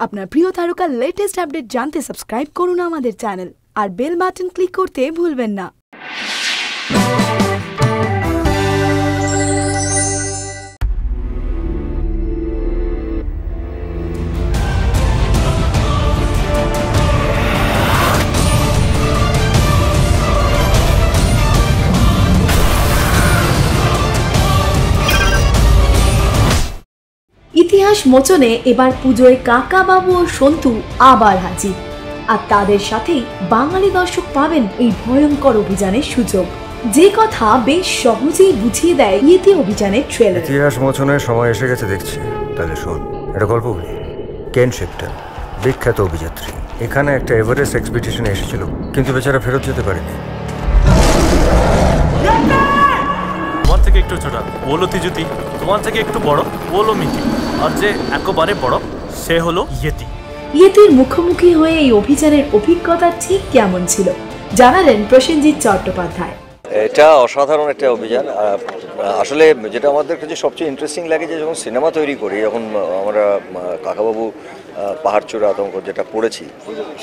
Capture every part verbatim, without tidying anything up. अपना प्रिय तारका लेटेस्ट अपडेट जानते सब्सक्राइब करुन आमादेर चैनल और बेल बाटन क्लिक करते भूलबेन ना। इतिहास मोचने एबार पुजोय काकाबाबू और सन्तु आबार हाजिर और तादेर साथेई बांगाली दर्शक पाबेन एई भयंकर अभियानेर सूचक जे कथा बेश सहजेई बुझिए देय इति अभियानेर ट्रेलर। इतिहास मोचनेर समय एसे गेछे देखछि ताहले शोन एटा गल्प बलि। केन शेप्टन विख्यात अभियात्री एखाने एकटा एवरेस्ट एक्सपेडिशन एसेछिलो किन्तु बेचारा फेरत जेते पारेनि। তোমার থেকে একটু ছোট বলতি জুতি তোমার থেকে একটু বড় বলো মিটি আর যে একবারে বড় সে হলো ইয়েতি। ইয়েতির মুখোমুখি হয়ে এই অভিযানের অভিজ্ঞতা ঠিক কেমন ছিল জানালেন প্রসেনজিৎ চট্টোপাধ্যায়। এটা অসাধারণ একটা অভিযান। আসলে যেটা আমাদের কাছে সবচেয়ে ইন্টারেস্টিং লাগে যে যখন সিনেমা তৈরি করি যখন আমরা কাকাবাবু পাহাড়চূড়া আতঙ্ক যেটা পড়েছি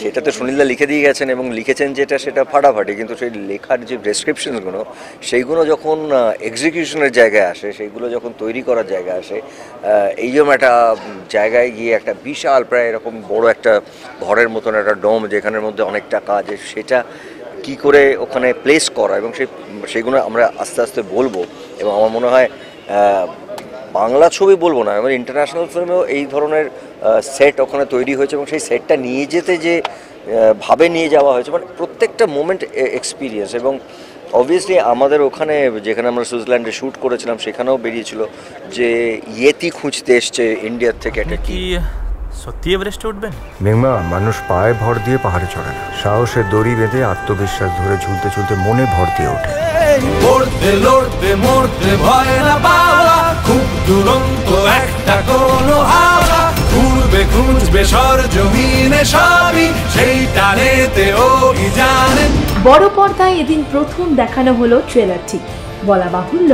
সেটাতে সুনীলদা লিখে দিয়ে গেছেন এবং লিখেছেন যেটা সেটা ফাটাফাটি, কিন্তু সেই লেখার যে প্রেসক্রিপশনগুলো সেইগুলো যখন এক্সিকিউশনের জায়গায় আসে সেইগুলো যখন তৈরি করার জায়গায় আসে এই যেমন একটা জায়গায় গিয়ে একটা বিশাল প্রায় এরকম বড় একটা ঘরের মতন একটা ডোম যেখানের মধ্যে অনেকটা কাজ সেটা কী করে ওখানে প্লেস করা এবং সেই সেইগুলো আমরা আস্তে আস্তে বলবো এবং আমার মনে হয় বাংলা ছবি বলবো না আমার ইন্টারন্যাশনাল ফিল্মেও এই ধরনের সেট ওখানে তৈরি হয়েছে এবং সেই সেটটা নিয়ে যেতে যে ভাবে নিয়ে যাওয়া হয়েছে মানে প্রত্যেকটা মোমেন্ট এক্সপিরিয়েন্স এবং অবভিয়াসলি আমাদের ওখানে যেখানে আমরা সুইজারল্যান্ডে শ্যুট করেছিলাম সেখানেও বেরিয়েছিল যে ইয়েতি খুঁজতে এসছে ইন্ডিয়ার থেকে। এটা কি সত্যি এভারেস্ট উঠবেন? মেঘমা, মানুষ পায়ে ভর দিয়ে পাহাড়ে চড়ে না, সাহসের দড়ি বেঁধে আত্মবিশ্বাস ধরে ঝুলতে ঝুলতে মনে ভর দিয়ে ওঠে। মরতে লড়তে মরতে ভয় না পাওয়া খুব দুরন্ত একটা কোনো হাওয়া ঘুরবে খুঁজবে সরজমিনে সবই সেই টানেতে অভিযান। বড় পর্দায় এদিন প্রথম দেখানো হলো ট্রেলারটি। বলা বাহুল্য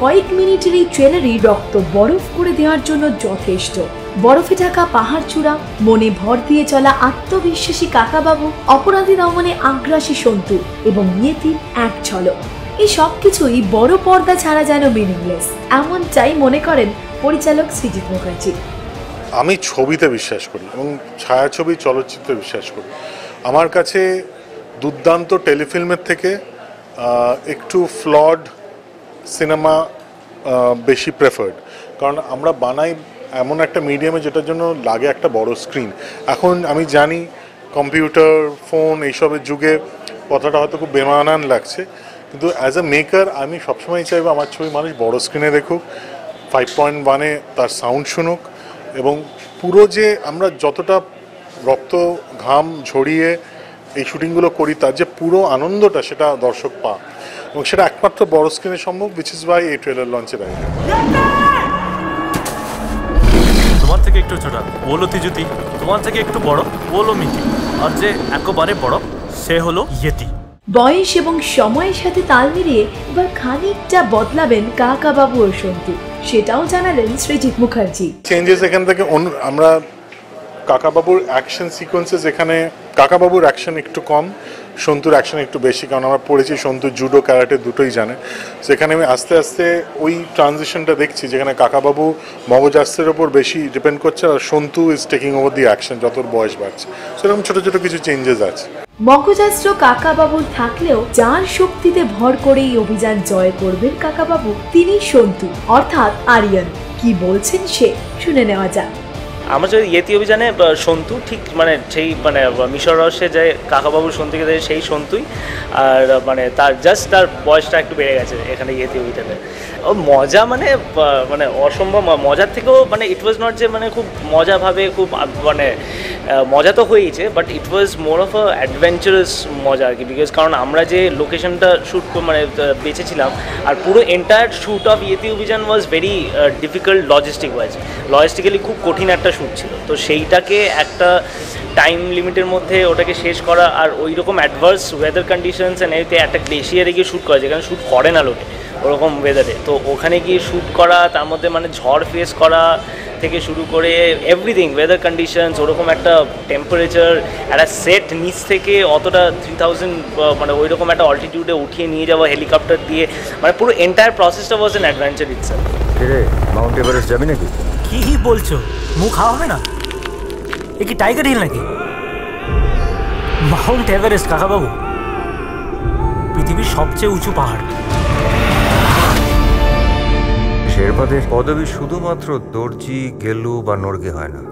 কয়েক মিনিটের এই ট্রেলারই রক্ত বরফ করে দেওয়ার জন্য যথেষ্ট। বরফে ঢাকা পাহাড়চূড়া, মনে ভর দিয়ে চলা আত্মবিশ্বাসী কাকাবাবু, অপরাধী দমনে আগ্রাসী সন্তু এবং নিয়তির এক ঝলক, এই সব কিছুই বড় পর্দা ছাড়া যেন মিনিংলেস, এমনটাই মনে করেন পরিচালক সৃজিত মুখার্জি। আমি ছবিতে বিশ্বাস করি এবং ছায়াছবি চলচ্চিত্রে বিশ্বাস করি। আমার কাছে দুর্দান্ত টেলিফিল্মের থেকে একটু ফ্লড সিনেমা বেশি প্রেফার্ড, কারণ আমরা বানাই এমন একটা মিডিয়ামে যেটার জন্য লাগে একটা বড় স্ক্রিন। এখন আমি জানি কম্পিউটার ফোন এইসবের যুগে কথাটা হয়তো খুব বেমানান লাগছে, কিন্তু অ্যাজ এ মেকার আমি সবসময় চাইবো আমার ছবি মানুষ বড় স্ক্রিনে দেখুক, ফাইভ পয়েন্ট ওয়ানে তার সাউন্ড শুনুক এবং পুরো যে আমরা যতটা রক্ত ঘাম ঝরিয়ে এই শুটিংগুলো করি তার যে পুরো আনন্দটা সেটা দর্শক পাক এবং সেটা একমাত্র বড় স্ক্রিনে সম্ভব, উইচ ইজ ওয়াই এই ট্রেলার লঞ্চের আইডিয়া। তোমার থেকে একটু ছোট বলতি জুতি তোমার থেকে একটু বড় বলো মিটি আর যে একবারে বড় সে হলো ইয়েতি। বয়স এবং সময়ের সাথে তাল মিলিয়ে এবার খানিকটা বদলাবেন কাকাবাবু ও সন্তু, সেটাও জানালেন সৃজিত মুখার্জি। চেঞ্জেস এখান থেকে আমরা কাকাবাবুর অ্যাকশন সিকোয়েন্সেস এখানে কাকাবাবুর অ্যাকশন একটু কম, সন্তুর অ্যাকশন একটু বেশি, কারণ আমরা পড়েছি সন্তু জুডো ক্যারাটে দুটোই জানে। সেখানে আমি আস্তে আস্তে ওই ট্রানজিশনটা দেখছি যেখানে কাকাবাবু মগজাস্ত্রের ওপর বেশি ডিপেন্ড করছে আর Santu is taking over the action যত বয়স বাড়ছে। সেরকম ছোটো ছোটো কিছু চেঞ্জেস আছে। মগজাস্ত্র কাকাবাবুর থাকলেও যার শক্তিতে ভর করে এই অভিযান জয় করবেন কাকাবাবু তিনি সন্তু অর্থাৎ আরিয়ান। কি বলছেন সে শুনে নেওয়া যাক। আমরা যে ইয়েতি অভিযানে সন্তু ঠিক মানে সেই মানে মিশর রহস্যে যে কাকাবাবু সন্তুকে দেয় সেই সন্তুই, আর মানে তার জাস্ট তার বয়সটা একটু বেড়ে গেছে এখানে ইয়েতি অভিযানে। ও মজা মানে মানে অসম্ভব মজার থেকেও মানে ইট ওয়াজ নট যে মানে খুব মজাভাবে খুব মানে মজা তো হয়েইছে, but it was more of a adventurous মজা আর কি। বিকজ কারণ আমরা যে লোকেশনটা শ্যুট মানে বেঁচেছিলাম আর পুরো এন্টায়ার শ্যুট অফ ইয়েতি অভিযান was very difficult logistic wise, logistically খুব কঠিন একটা শ্যুট ছিল। তো সেইটাকে একটা টাইম লিমিটের মধ্যে ওটাকে শেষ করা আর ওই রকম adverse weather conditions and everything একটা গ্লেশিয়ারে গিয়ে শ্যুট করা যেখানে শ্যুট করে না লোকে, ওরকম ওয়েদারে। তো ওখানে গিয়ে শ্যুট করা, তার মধ্যে মানে ঝড় ফেস করা থেকে শুরু করে এভরিথিং, ওয়েদার কন্ডিশনস, ওরকম একটা টেম্পারেচার, একটা সেট নিচ থেকে অতটা থ্রি থাউজেন্ড মানে ওইরকম একটা অল্টিটিউডে উঠিয়ে নিয়ে যাওয়া হেলিকপ্টার দিয়ে, মানে পুরো এন্টায়ার প্রসেসটা was an adventure itself. Mount Everest যাবি নাকি? কি বলছো, মুখ খাওয়া হবে না? এ কি টাইগার হিল নাকি? মাউন্ট এভারেস্ট কাকাবাবু পৃথিবীর সবচেয়ে উঁচু পাহাড়। শেরপাদের পদবি শুধুমাত্র দর্জি, গেলু বা নর্গে হয় না,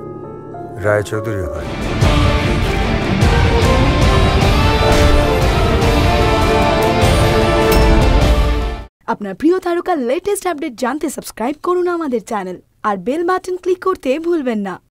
রায়চৌধুরী হয়। আপনার প্রিয় তারকার লেটেস্ট আপডেট জানতে সাবস্ক্রাইব করুন আমাদের চ্যানেল, আর বেল বাটন ক্লিক করতে ভুলবেন না।